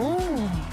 Oh.